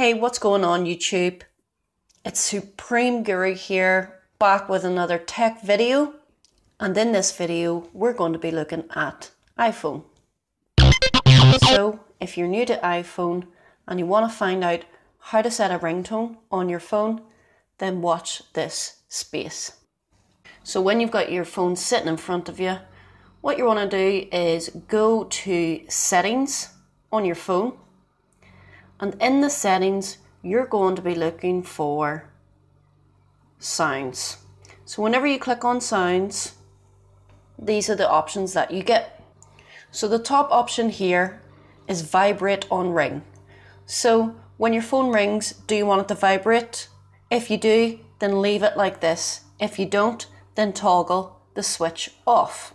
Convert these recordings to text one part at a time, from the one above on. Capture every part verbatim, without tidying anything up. Hey, what's going on YouTube? It's Supreme Guru here, back with another tech video. And in this video, we're going to be looking at iPhone. So if you're new to iPhone and you want to find out how to set a ringtone on your phone, then watch this space. So when you've got your phone sitting in front of you, what you want to do is go to settings on your phone. And in the settings, you're going to be looking for sounds. So whenever you click on sounds, these are the options that you get. So the top option here is vibrate on ring. So when your phone rings, do you want it to vibrate? If you do, then leave it like this. If you don't, then toggle the switch off.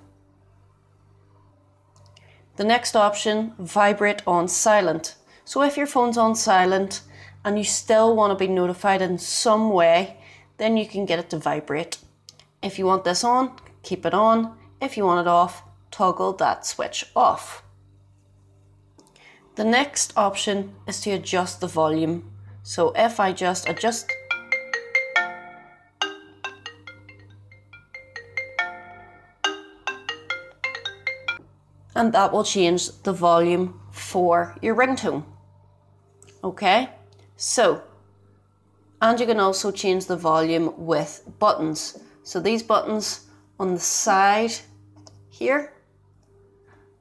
The next option, vibrate on silent. So if your phone's on silent and you still want to be notified in some way, then you can get it to vibrate. If you want this on, keep it on. If you want it off, toggle that switch off. The next option is to adjust the volume. So if I just adjust, and that will change the volume for your ringtone. Okay, so, and you can also change the volume with buttons. So these buttons on the side here,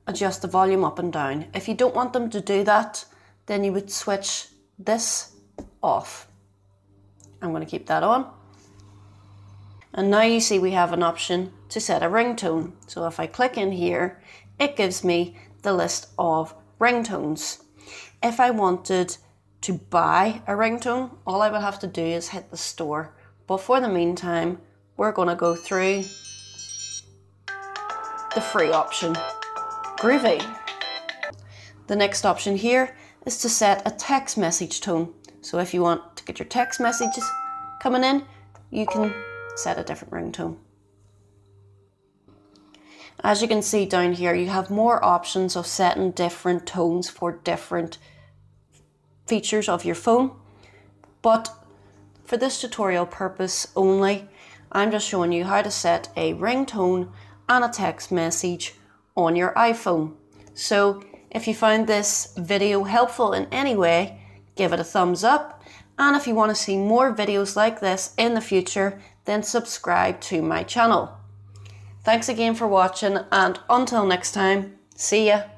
adjust the volume up and down. If you don't want them to do that, then you would switch this off. I'm going to keep that on. And now you see we have an option to set a ringtone. So if I click in here, it gives me the list of ringtones. If I wanted to buy a ringtone, all I would have to do is hit the store. But for the meantime, we're going to go through the free option. Groovy. The next option here is to set a text message tone. So if you want to get your text messages coming in, you can set a different ringtone. As you can see down here, you have more options of setting different tones for different features of your phone. But for this tutorial purpose only, I'm just showing you how to set a ringtone and a text message on your iPhone. So if you found this video helpful in any way, give it a thumbs up. And if you want to see more videos like this in the future, then subscribe to my channel. Thanks again for watching, and until next time, see ya!